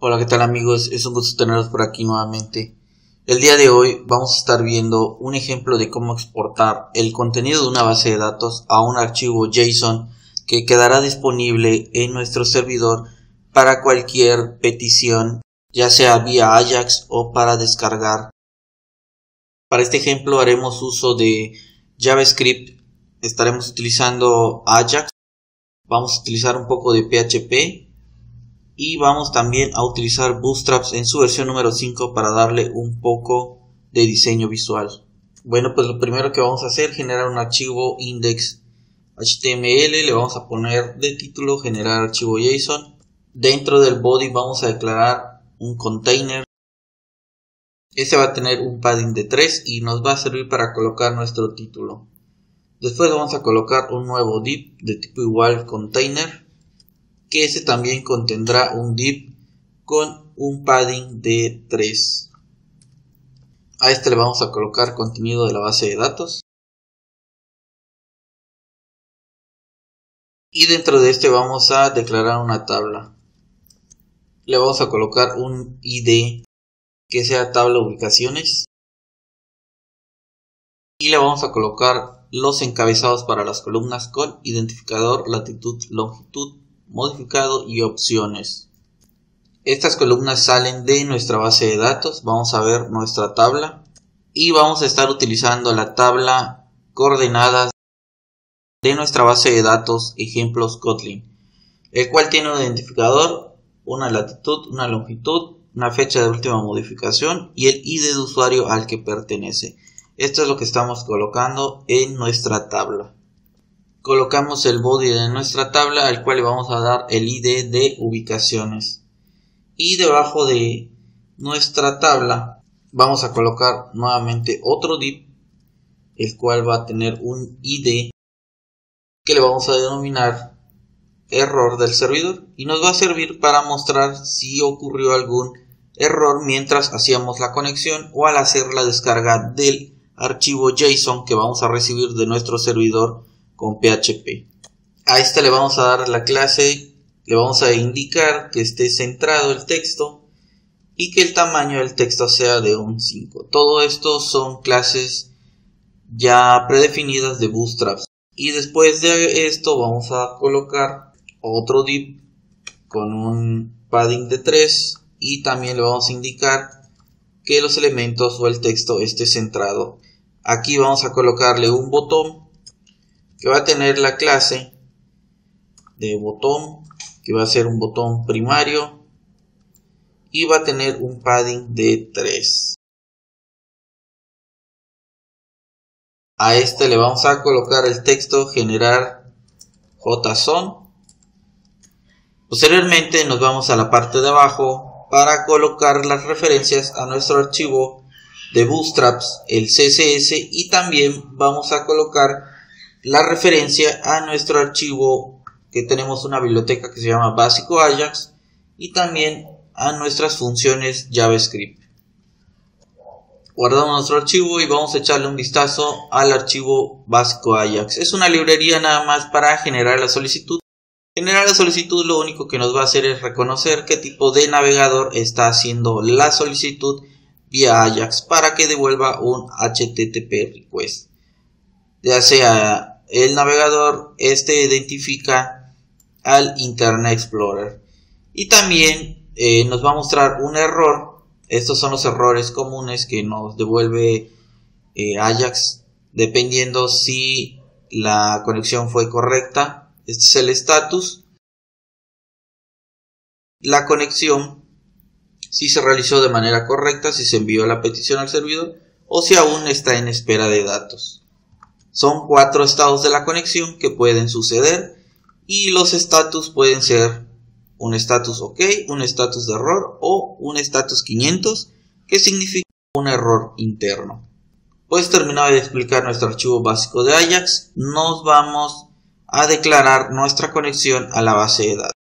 Hola, ¿qué tal amigos? Es un gusto tenerlos por aquí nuevamente. El día de hoy vamos a estar viendo un ejemplo de cómo exportar el contenido de una base de datos a un archivo JSON que quedará disponible en nuestro servidor para cualquier petición, ya sea vía Ajax o para descargar. Para este ejemplo haremos uso de JavaScript, estaremos utilizando Ajax, vamos a utilizar un poco de PHP. Y vamos también a utilizar Bootstrap en su versión número 5 para darle un poco de diseño visual. Bueno, pues lo primero que vamos a hacer es generar un archivo index.html. Le vamos a poner de título generar archivo JSON. Dentro del body vamos a declarar un container. Este va a tener un padding de 3 y nos va a servir para colocar nuestro título. Después vamos a colocar un nuevo div de tipo igual container, que este también contendrá un div con un padding de 3. A este le vamos a colocar contenido de la base de datos. Y dentro de este vamos a declarar una tabla. Le vamos a colocar un ID que sea tabla ubicaciones. Y le vamos a colocar los encabezados para las columnas con identificador, latitud, longitud, modificado y opciones. Estas columnas salen de nuestra base de datos. Vamos a ver nuestra tabla y vamos a estar utilizando la tabla coordenadas de nuestra base de datos ejemplos Kotlin, el cual tiene un identificador, una latitud, una longitud, una fecha de última modificación y el ID de usuario al que pertenece. Esto es lo que estamos colocando en nuestra tabla. Colocamos el body de nuestra tabla al cual le vamos a dar el ID de ubicaciones. Y debajo de nuestra tabla vamos a colocar nuevamente otro div, el cual va a tener un ID que le vamos a denominar error del servidor. Y nos va a servir para mostrar si ocurrió algún error mientras hacíamos la conexión o al hacer la descarga del archivo JSON que vamos a recibir de nuestro servidor con PHP. A esta le vamos a dar la clase, le vamos a indicar que esté centrado el texto y que el tamaño del texto sea de un 5. Todo esto son clases ya predefinidas de Bootstrap. Y después de esto vamos a colocar otro div con un padding de 3 y también le vamos a indicar que los elementos o el texto esté centrado. Aquí vamos a colocarle un botón que va a tener la clase de botón, que va a ser un botón primario y va a tener un padding de 3. A este le vamos a colocar el texto generar JSON. Posteriormente nos vamos a la parte de abajo para colocar las referencias a nuestro archivo de Bootstrap, el CSS, y también vamos a colocar la referencia a nuestro archivo, que tenemos una biblioteca que se llama básico Ajax, y también a nuestras funciones JavaScript. Guardamos nuestro archivo y vamos a echarle un vistazo al archivo básico Ajax. Es una librería nada más para generar la solicitud. Generar la solicitud lo único que nos va a hacer es reconocer qué tipo de navegador está haciendo la solicitud vía Ajax para que devuelva un HTTP request. Ya sea el navegador, este identifica al Internet Explorer. Y también nos va a mostrar un error. Estos son los errores comunes que nos devuelve Ajax, dependiendo si la conexión fue correcta. Este es el estatus. La conexión, si se realizó de manera correcta, si se envió la petición al servidor o si aún está en espera de datos. Son 4 estados de la conexión que pueden suceder y los estatus pueden ser un estatus OK, un estatus de error o un estatus 500, que significa un error interno. Pues terminado de explicar nuestro archivo básico de Ajax, nos vamos a declarar nuestra conexión a la base de datos.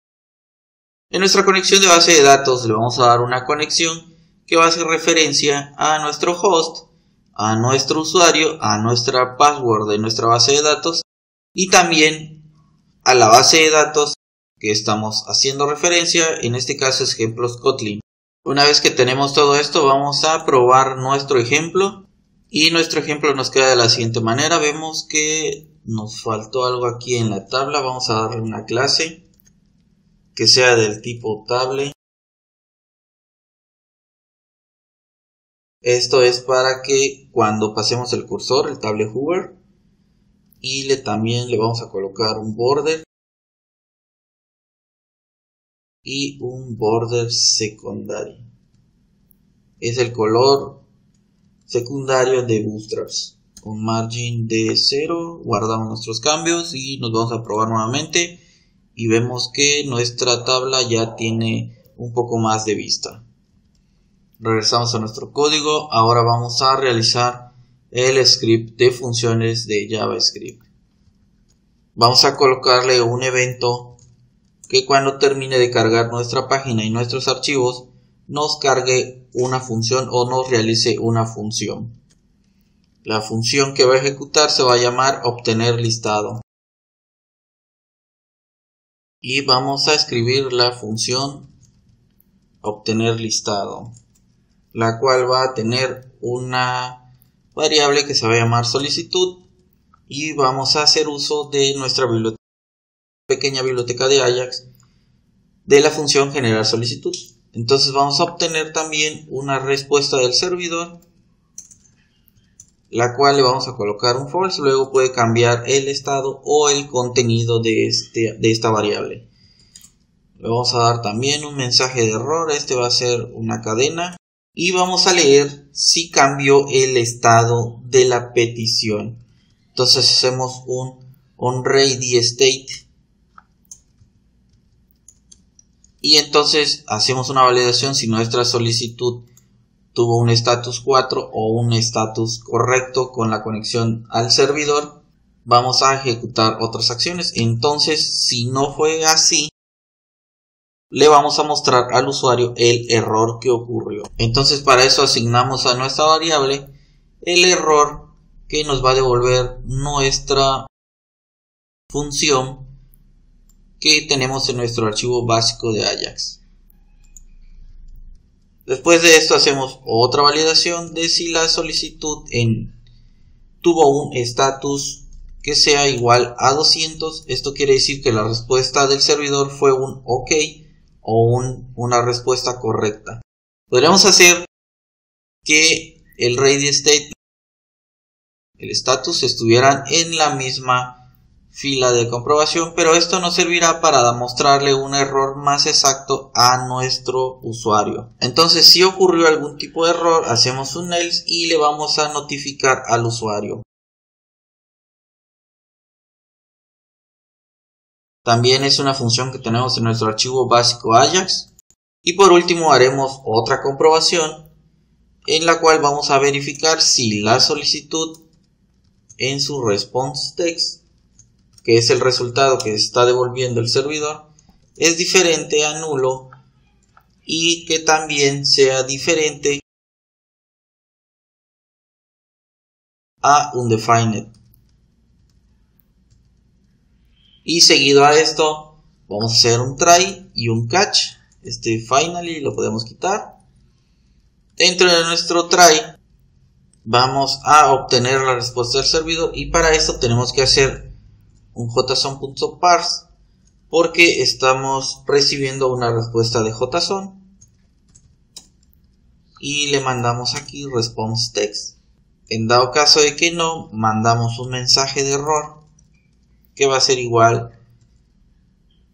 En nuestra conexión de base de datos le vamos a dar una conexión que va a hacer referencia a nuestro host, a nuestro usuario, a nuestra password de nuestra base de datos y también a la base de datos que estamos haciendo referencia, en este caso es ejemplos Kotlin. Una vez que tenemos todo esto, vamos a probar nuestro ejemplo, y nuestro ejemplo nos queda de la siguiente manera. Vemos que nos faltó algo aquí en la tabla. Vamos a darle una clase que sea del tipo table. Esto es para que cuando pasemos el cursor, el table hover, y también le vamos a colocar un border y un border secundario. Es el color secundario de Bootstrap. Un margin de 0, guardamos nuestros cambios y nos vamos a probar nuevamente, y vemos que nuestra tabla ya tiene un poco más de vista. Regresamos a nuestro código. Ahora vamos a realizar el script de funciones de JavaScript. Vamos a colocarle un evento que cuando termine de cargar nuestra página y nuestros archivos nos cargue una función o nos realice una función. La función que va a ejecutar se va a llamar obtener listado, y vamos a escribir la función obtener listado, la cual va a tener una variable que se va a llamar solicitud, y vamos a hacer uso de nuestra pequeña biblioteca de Ajax de la función generar solicitud. Entonces vamos a obtener también una respuesta del servidor, la cual le vamos a colocar un false. Luego puede cambiar el estado o el contenido de esta variable. Le vamos a dar también un mensaje de error. Este va a ser una cadena, y vamos a leer si cambió el estado de la petición. Entonces hacemos un readyState, y entonces hacemos una validación si nuestra solicitud tuvo un status 4 o un status correcto con la conexión al servidor. Vamos a ejecutar otras acciones. Entonces, si no fue así, le vamos a mostrar al usuario el error que ocurrió. Entonces para eso asignamos a nuestra variable el error que nos va a devolver nuestra función que tenemos en nuestro archivo básico de Ajax. Después de esto hacemos otra validación de si la solicitud tuvo un estatus que sea igual a 200. Esto quiere decir que la respuesta del servidor fue un OK o una respuesta correcta. Podríamos hacer que el readyState, el status, estuvieran en la misma fila de comprobación, pero esto nos servirá para mostrarle un error más exacto a nuestro usuario. Entonces, si ocurrió algún tipo de error, hacemos un else y le vamos a notificar al usuario. También es una función que tenemos en nuestro archivo básico Ajax. Y por último haremos otra comprobación en la cual vamos a verificar si la solicitud en su responseText, que es el resultado que está devolviendo el servidor, es diferente a nulo, y que también sea diferente a undefined. Y seguido a esto vamos a hacer un try y un catch. Este finally lo podemos quitar. Dentro de nuestro try vamos a obtener la respuesta del servidor, y para esto tenemos que hacer un JSON.parse porque estamos recibiendo una respuesta de JSON, y le mandamos aquí responseText. En dado caso de que no, mandamos un mensaje de error que va a ser igual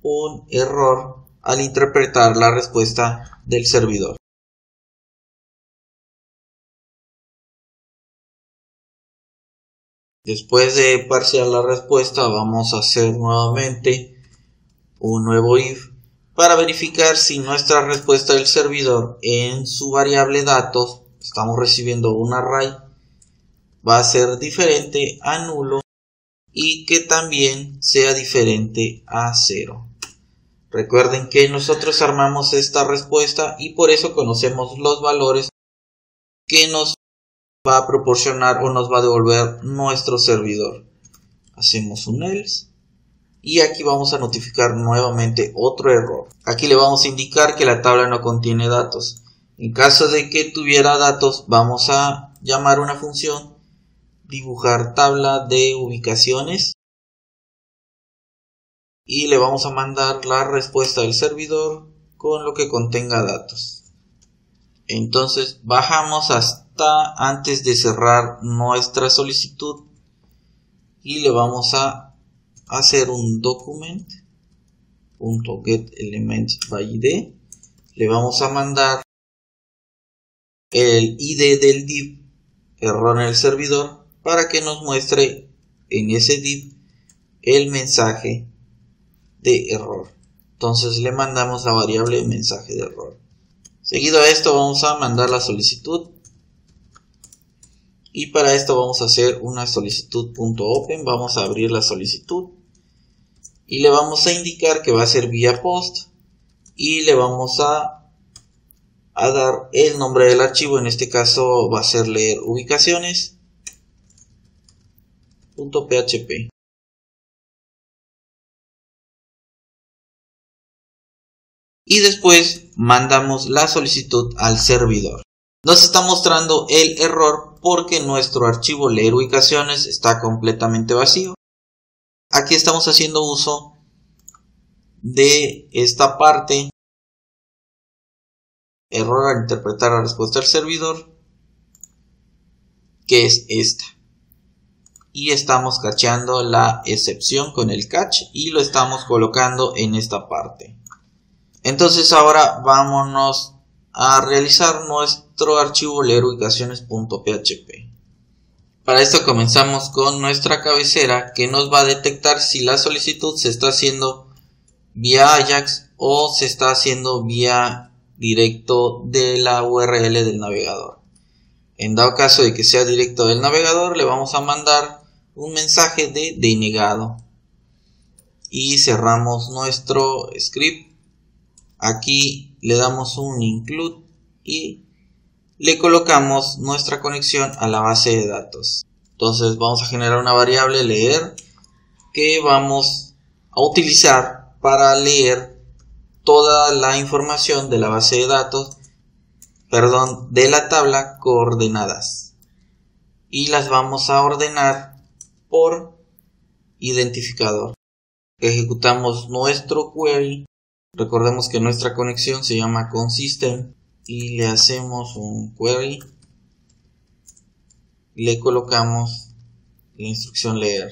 un error al interpretar la respuesta del servidor. Después de parsear la respuesta, vamos a hacer nuevamente un nuevo if para verificar si nuestra respuesta del servidor en su variable datos, estamos recibiendo un array, va a ser diferente a nulo, y que también sea diferente a 0. Recuerden que nosotros armamos esta respuesta y por eso conocemos los valores que nos va a proporcionar o nos va a devolver nuestro servidor. Hacemos un else y aquí vamos a notificar nuevamente otro error. Aquí le vamos a indicar que la tabla no contiene datos. En caso de que tuviera datos, vamos a llamar una función dibujar tabla de ubicaciones y le vamos a mandar la respuesta del servidor con lo que contenga datos. Entonces bajamos hasta antes de cerrar nuestra solicitud y le vamos a hacer un document.getElementById, le vamos a mandar el id del div, error en el servidor, para que nos muestre en ese div el mensaje de error. Entonces le mandamos la variable mensaje de error. Seguido a esto vamos a mandar la solicitud y para esto vamos a hacer una solicitud.open, vamos a abrir la solicitud y le vamos a indicar que va a ser vía post y le vamos a dar el nombre del archivo. En este caso va a ser leer ubicaciones.php. Y después mandamos la solicitud al servidor. Nos está mostrando el error porque nuestro archivo leer ubicaciones está completamente vacío. Aquí estamos haciendo uso de esta parte. Error al interpretar la respuesta del servidor, que es esta. Y estamos cacheando la excepción con el catch y lo estamos colocando en esta parte. Entonces ahora vámonos a realizar nuestro archivo leer ubicaciones.php. Para esto comenzamos con nuestra cabecera que nos va a detectar si la solicitud se está haciendo vía Ajax o se está haciendo vía directo de la URL del navegador. En dado caso de que sea directo del navegador, le vamos a mandar un mensaje de denegado. Y cerramos nuestro script. Aquí le damos un include y le colocamos nuestra conexión a la base de datos. Entonces vamos a generar una variable leer que vamos a utilizar para leer toda la información de la base de datos, de la tabla coordenadas. Y las vamos a ordenar por identificador. Ejecutamos nuestro query. Recordemos que nuestra conexión se llama consistent y le hacemos un query, le colocamos la instrucción leer,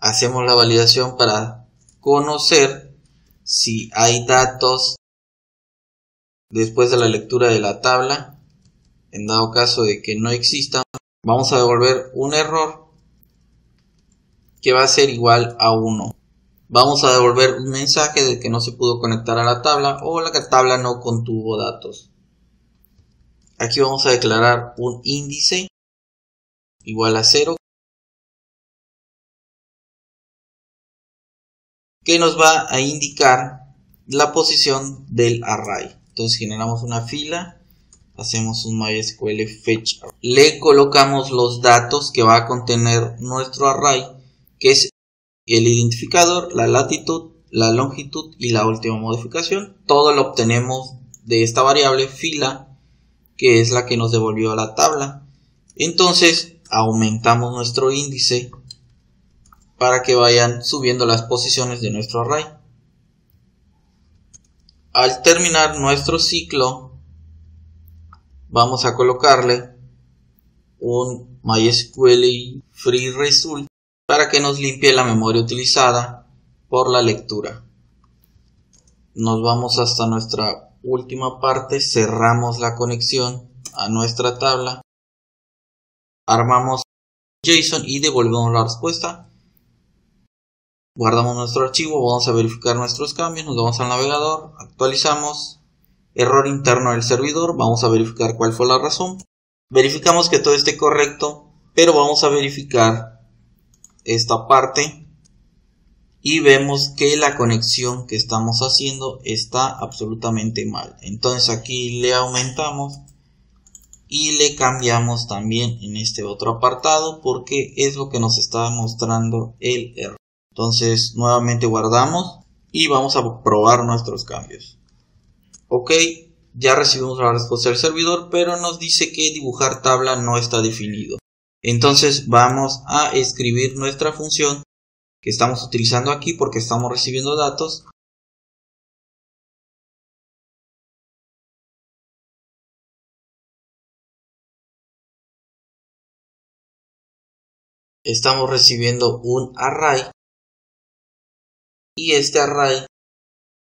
hacemos la validación para conocer si hay datos después de la lectura de la tabla. En dado caso de que no existan, vamos a devolver un error que va a ser igual a 1. Vamos a devolver un mensaje de que no se pudo conectar a la tabla o la tabla no contuvo datos. Aquí vamos a declarar un índice igual a 0 que nos va a indicar la posición del array. Entonces generamos una fila, hacemos un mysqli_fetch, le colocamos los datos que va a contener nuestro array, que es el identificador, la latitud, la longitud y la última modificación. Todo lo obtenemos de esta variable fila, que es la que nos devolvió la tabla. Entonces aumentamos nuestro índice para que vayan subiendo las posiciones de nuestro array. Al terminar nuestro ciclo vamos a colocarle un mysqli_free_result para que nos limpie la memoria utilizada por la lectura. Nos vamos hasta nuestra última parte, cerramos la conexión a nuestra tabla, armamos JSON y devolvemos la respuesta, guardamos nuestro archivo, vamos a verificar nuestros cambios, nos vamos al navegador, actualizamos, error interno del servidor, vamos a verificar cuál fue la razón, verificamos que todo esté correcto, pero vamos a verificar esta parte y vemos que la conexión que estamos haciendo está absolutamente mal. Entonces aquí le aumentamos y le cambiamos también en este otro apartado porque es lo que nos está mostrando el error. Entonces nuevamente guardamos y vamos a probar nuestros cambios. Ok, ya recibimos la respuesta del servidor, pero nos dice que dibujar tabla no está definido. Entonces vamos a escribir nuestra función que estamos utilizando aquí porque estamos recibiendo datos. Estamos recibiendo un array y este array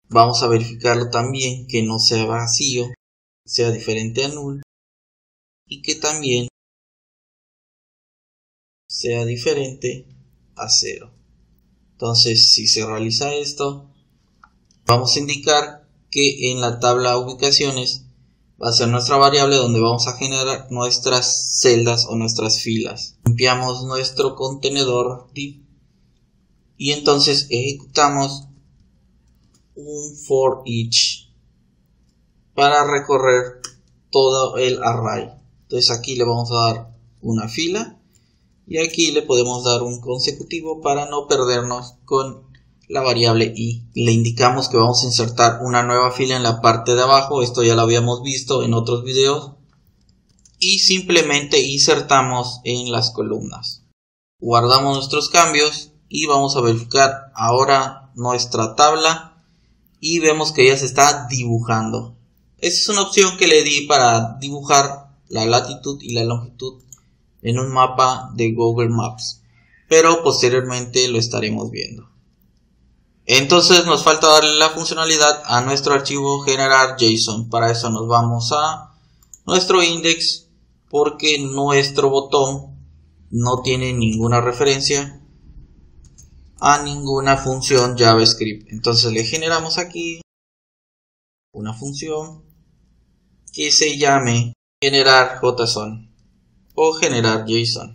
vamos a verificarlo también que no sea vacío, sea diferente a null y que también sea diferente a 0. Entonces si se realiza esto, vamos a indicar que en la tabla ubicaciones va a ser nuestra variable donde vamos a generar nuestras celdas o nuestras filas. Limpiamos nuestro contenedor div y entonces ejecutamos un forEach para recorrer todo el array. Entonces aquí le vamos a dar una fila y aquí le podemos dar un consecutivo para no perdernos con la variable i. Le indicamos que vamos a insertar una nueva fila en la parte de abajo, esto ya lo habíamos visto en otros videos, y simplemente insertamos en las columnas. Guardamos nuestros cambios y vamos a verificar ahora nuestra tabla y vemos que ya se está dibujando. Esta es una opción que le di para dibujar la latitud y la longitud en un mapa de Google Maps, pero posteriormente lo estaremos viendo. Entonces nos falta darle la funcionalidad a nuestro archivo generar JSON. Para eso nos vamos a nuestro index, porque nuestro botón no tiene ninguna referencia a ninguna función JavaScript. Entonces le generamos aquí una función que se llame generar JSON o generar JSON.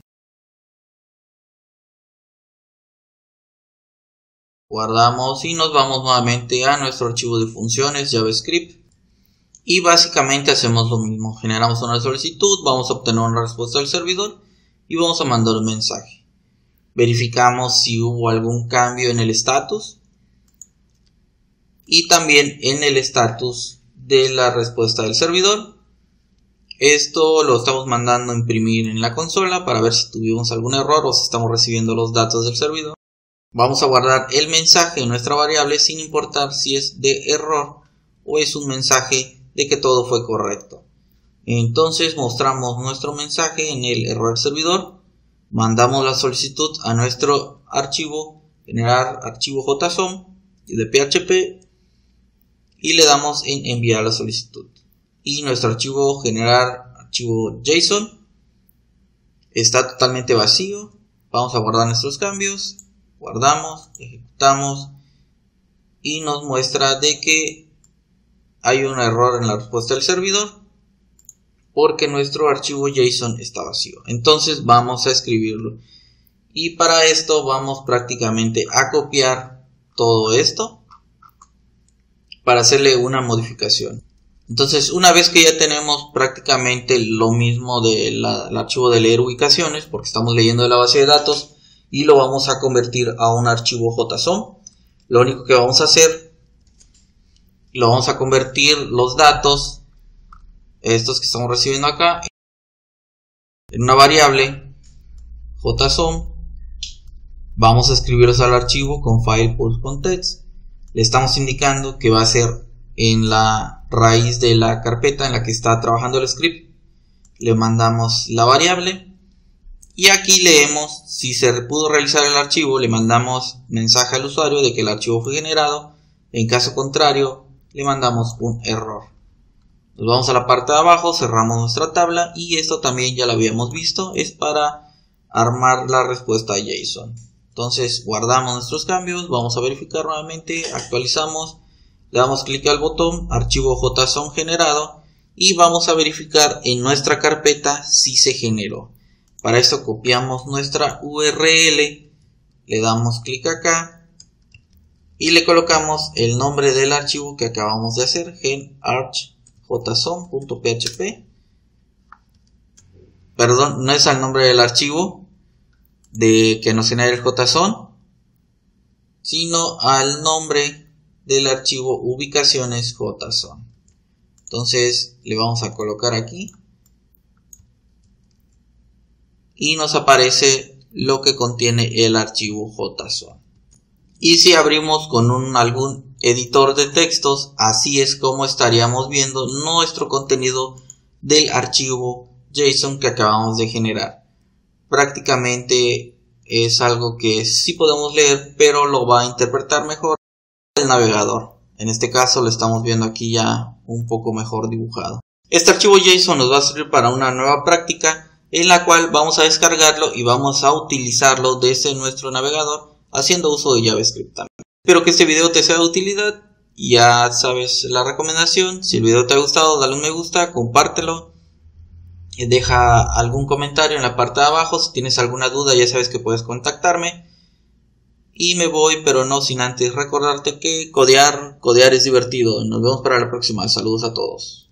Guardamos y nos vamos nuevamente a nuestro archivo de funciones JavaScript y básicamente hacemos lo mismo. Generamos una solicitud, vamos a obtener una respuesta del servidor y vamos a mandar un mensaje. Verificamos si hubo algún cambio en el status y también en el status de la respuesta del servidor. Esto lo estamos mandando a imprimir en la consola para ver si tuvimos algún error o si estamos recibiendo los datos del servidor. Vamos a guardar el mensaje en nuestra variable sin importar si es de error o es un mensaje de que todo fue correcto. Entonces mostramos nuestro mensaje en el error servidor, mandamos la solicitud a nuestro archivo, generar archivo JSON de PHP y le damos en enviar la solicitud. Y nuestro archivo generar archivo JSON está totalmente vacío, vamos a guardar nuestros cambios. Guardamos, ejecutamos y nos muestra de que hay un error en la respuesta del servidor porque nuestro archivo JSON está vacío. Entonces vamos a escribirlo y para esto vamos prácticamente a copiar todo esto para hacerle una modificación. Entonces una vez que ya tenemos prácticamente lo mismo del archivo de leer ubicaciones porque estamos leyendo de la base de datos y lo vamos a convertir a un archivo JSON. Lo único que vamos a hacer, lo vamos a convertir los datos, estos que estamos recibiendo acá, en una variable JSON. Vamos a escribirlos al archivo con file_put_contents. Le estamos indicando que va a ser en la raíz de la carpeta en la que está trabajando el script. Le mandamos la variable. Y aquí leemos si se pudo realizar el archivo, le mandamos mensaje al usuario de que el archivo fue generado, en caso contrario le mandamos un error. Nos vamos a la parte de abajo, cerramos nuestra tabla y esto también ya lo habíamos visto, es para armar la respuesta JSON. Entonces guardamos nuestros cambios, vamos a verificar nuevamente, actualizamos, le damos clic al botón, archivo JSON generado y vamos a verificar en nuestra carpeta si se generó. Para esto copiamos nuestra URL, le damos clic acá y le colocamos el nombre del archivo que acabamos de hacer, generar.json.php. Perdón, no es el nombre del archivo de que nos genera el JSON, sino al nombre del archivo ubicaciones JSON. Entonces le vamos a colocar aquí y nos aparece lo que contiene el archivo JSON. Y si abrimos con algún editor de textos, así es como estaríamos viendo nuestro contenido del archivo JSON que acabamos de generar. Prácticamente es algo que sí podemos leer, pero lo va a interpretar mejor el navegador. En este caso lo estamos viendo aquí ya un poco mejor dibujado. Este archivo JSON nos va a servir para una nueva práctica, en la cual vamos a descargarlo y vamos a utilizarlo desde nuestro navegador haciendo uso de JavaScript también. Espero que este video te sea de utilidad. Ya sabes la recomendación. Si el video te ha gustado, dale un me gusta, compártelo, deja algún comentario en la parte de abajo. Si tienes alguna duda ya sabes que puedes contactarme. Y me voy, pero no sin antes recordarte que codear es divertido. Nos vemos para la próxima. Saludos a todos.